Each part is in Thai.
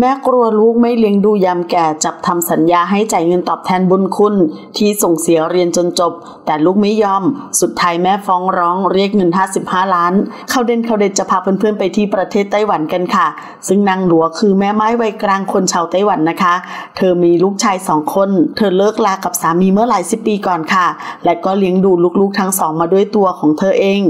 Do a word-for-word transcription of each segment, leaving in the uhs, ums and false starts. แม่กลัวลูกไม่เลี้ยงดูยามแก่จับทำสัญญาให้จ่ายเงินตอบแทนบุญคุณที่ส่งเสียเรียนจนจบแต่ลูกไม่ยอมสุดท้ายแม่ฟ้องร้องเรียกเงินห้าสิบห้าล้านเขาเด่นเขาเด่นจะพาเพื่อนๆไปที่ประเทศไต้หวันกันค่ะซึ่งนางหลัวคือแม่ไม้วัยกลางคนชาวไต้หวันนะคะเธอมีลูกชายสองคนเธอเลิกลากับสามีเมื่อหลายสิบปีก่อนค่ะและก็เลี้ยงดูลูกๆทั้งสองมาด้วยตัวของเธอเอง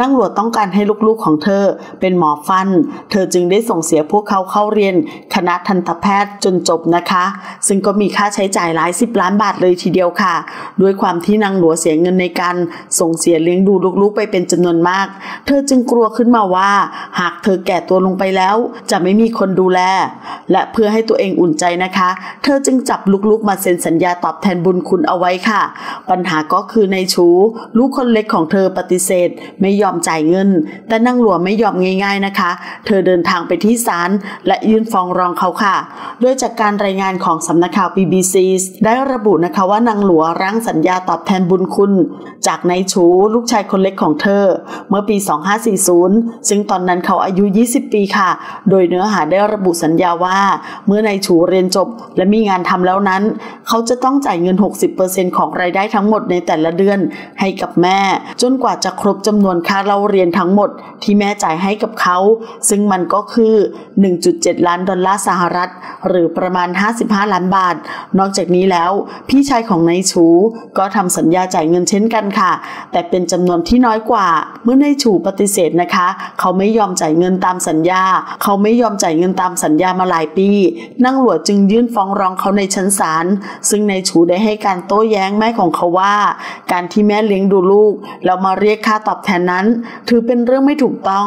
นางหลัวต้องการให้ลูกๆของเธอเป็นหมอฟันเธอจึงได้ส่งเสียพวกเขาเข้าเรียนคณะทันตแพทย์จนจบนะคะซึ่งก็มีค่าใช้จ่ายหลายสิบล้านบาทเลยทีเดียวค่ะด้วยความที่นางหลัวเสียเงินในการส่งเสียเลี้ยงดูลูกๆไปเป็นจำนวนมากเธอจึงกลัวขึ้นมาว่าหากเธอแก่ตัวลงไปแล้วจะไม่มีคนดูแลและเพื่อให้ตัวเองอุ่นใจนะคะเธอจึงจับลูกๆมาเซ็นสัญญาตอบแทนบุญคุณเอาไว้ค่ะปัญหาก็คือนายชูลูกคนเล็กของเธอปฏิเสธไม่ยอมจ่ายเงินแต่นางหลัวไม่ยอมง่ายๆนะคะเธอเดินทางไปที่ศาลและยื่นฟ้องร้องเขาค่ะโดยจากการรายงานของสำนักข่าว บี บี ซี ได้ระบุนะคะว่านางหลัวร่างสัญญาตอบแทนบุญคุณจากนายชูลูกชายคนเล็กของเธอเมื่อปีสองพันห้าร้อยสี่สิบซึ่งตอนนั้นเขาอายุยี่สิบปีค่ะโดยเนื้อหาได้ระบุสัญญาว่าเมื่อนายชูเรียนจบและมีงานทำแล้วนั้นเขาจะต้องจ่ายเงิน หกสิบเปอร์เซ็นต์ ของรายได้ทั้งหมดในแต่ละเดือนให้กับแม่จนกว่าจะครบจำนวนค่าเล่าเรียนทั้งหมดที่แม่จ่ายให้กับเขาซึ่งมันก็คือ หนึ่งจุดเจ็ดล้านดอลลาร์สหรัฐหรือประมาณห้าสิบห้าล้านบาทนอกจากนี้แล้วพี่ชายของนายชูก็ทำสัญญาจ่ายเงินเช่นกันค่ะแต่เป็นจำนวนที่น้อยกว่าเมื่อนายชูปฏิเสธนะคะเขาไม่ยอมจ่ายเงินตามสัญญาเขาไม่ยอมจ่ายเงินตามสัญญามาหลายปีนางหลัวจึงยื่นฟ้องร้องเขาในชั้นศาลซึ่งนายชูได้ให้การโต้แย้งแม่ของเขาว่าการที่แม่เลี้ยงดูลูกแล้วมาเรียกค่าตอบแทนนั้นถือเป็นเรื่องไม่ถูกต้อง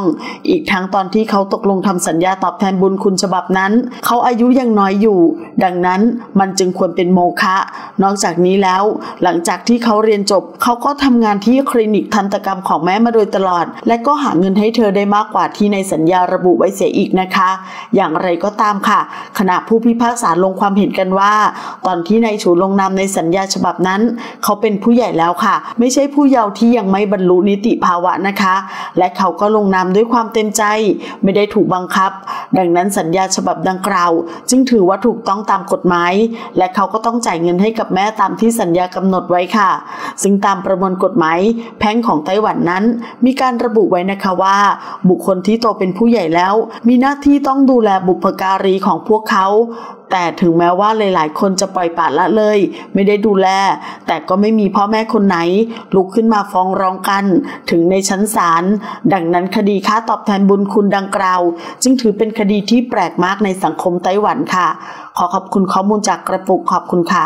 อีกทั้งตอนที่เขาตกลงทำสัญญาตอบแทนบุญคุณฉบับนั้นเขาอายุยังน้อยอยู่ดังนั้นมันจึงควรเป็นโมฆะนอกจากนี้แล้วหลังจากที่เขาเรียนจบเขาก็ทำงานที่คลินิกทันตกรรมของแม่มาโดยตลอดและก็หาเงินให้เธอได้มากกว่าที่ในสัญญาระบุไว้เสียอีกนะคะอย่างไรก็ตามค่ะคณะผู้พิพากษาลงความเห็นกันว่าตอนที่นายชูลงนามในสัญญาฉบับนั้นเขาเป็นผู้ใหญ่แล้วค่ะไม่ใช่ผู้เยาว์ที่ยังไม่บรรลุนิติภาวะนะคะและเขาก็ลงนามด้วยความเต็มใจไม่ได้ถูกบังคับดังนั้นสัญญาฉบับดังกล่าวจึงถือว่าถูกต้องตามกฎหมายและเขาก็ต้องจ่ายเงินให้กับแม่ตามที่สัญญากำหนดไว้ค่ะซึ่งตามประมวลกฎหมายแพ่งของไต้หวันนั้นมีการระบุไว้นะคะว่าบุคคลที่โตเป็นผู้ใหญ่แล้วมีหน้าที่ต้องดูแลบุพการีของพวกเขาแต่ถึงแม้ว่าหลายๆคนจะปล่อยปละละเลยไม่ได้ดูแลแต่ก็ไม่มีพ่อแม่คนไหนลุกขึ้นมาฟ้องร้องกันถึงในชั้นศาลดังนั้นคดีค่าตอบแทนบุญคุณดังกล่าวจึงถือเป็นคดีที่แปลกมากในสังคมไต้หวันค่ะขอขอบคุณข้อมูลจากกระปุกขอบคุณค่ะ